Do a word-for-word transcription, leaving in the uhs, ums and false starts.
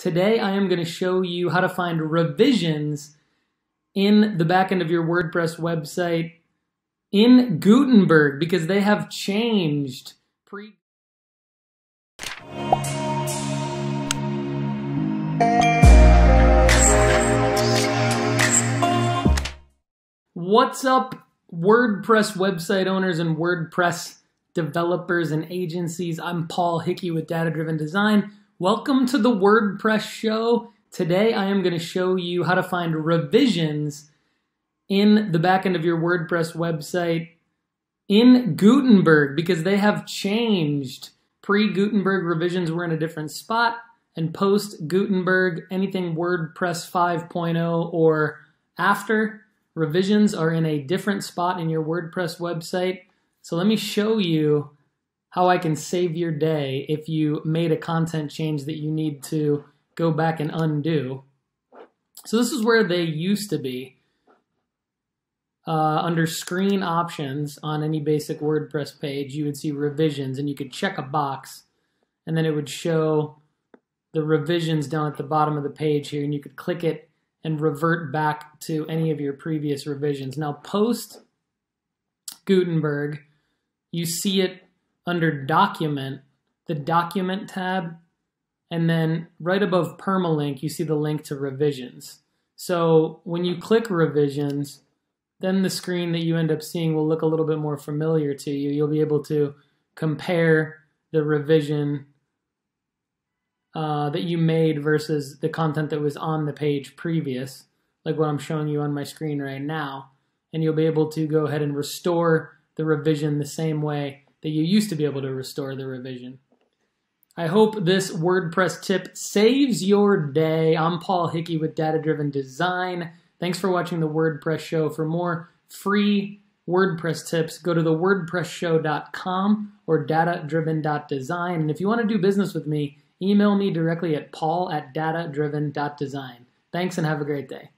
Today I am going to show you how to find revisions in the back end of your WordPress website in Gutenberg, because they have changed pre- What's up, WordPress website owners and WordPress developers and agencies? I'm Paul Hickey with Data-Driven Design. Welcome to the WordPress Show. Today I am going to show you how to find revisions in the back end of your WordPress website in Gutenberg, because they have changed. Pre-Gutenberg revisions were in a different spot, and post-Gutenberg, anything WordPress five point oh or after, revisions are in a different spot in your WordPress website. So let me show you how I can save your day if you made a content change that you need to go back and undo. So this is where they used to be, uh, under screen options on any basic WordPress page. You would see revisions, and you could check a box, and then it would show the revisions down at the bottom of the page here, and you could click it and revert back to any of your previous revisions. Now, post Gutenberg, you see it under Document, the Document tab, and then right above Permalink, you see the link to Revisions. So when you click Revisions, then the screen that you end up seeing will look a little bit more familiar to you. You'll be able to compare the revision uh, that you made versus the content that was on the page previous, like what I'm showing you on my screen right now. And you'll be able to go ahead and restore the revision the same way that you used to be able to restore the revision. I hope this WordPress tip saves your day. I'm Paul Hickey with Data-Driven Design. Thanks for watching the WordPress Show. For more free WordPress tips, go to the WordPress show dot com or data driven dot design. And if you want to do business with me, email me directly at paul at data driven dot design. Thanks, and have a great day.